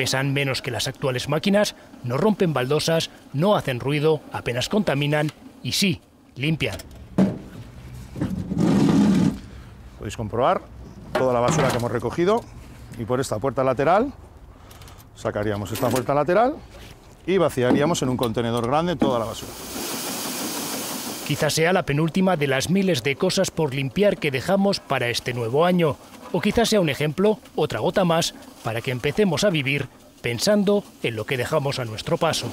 pesan menos que las actuales máquinas, no rompen baldosas, no hacen ruido, apenas contaminan y sí, limpian. Podéis comprobar toda la basura que hemos recogido y por esta puerta lateral sacaríamos esta puerta lateral y vaciaríamos en un contenedor grande toda la basura. Quizás sea la penúltima de las miles de cosas por limpiar que dejamos para este nuevo año. O quizás sea un ejemplo, otra gota más, para que empecemos a vivir pensando en lo que dejamos a nuestro paso.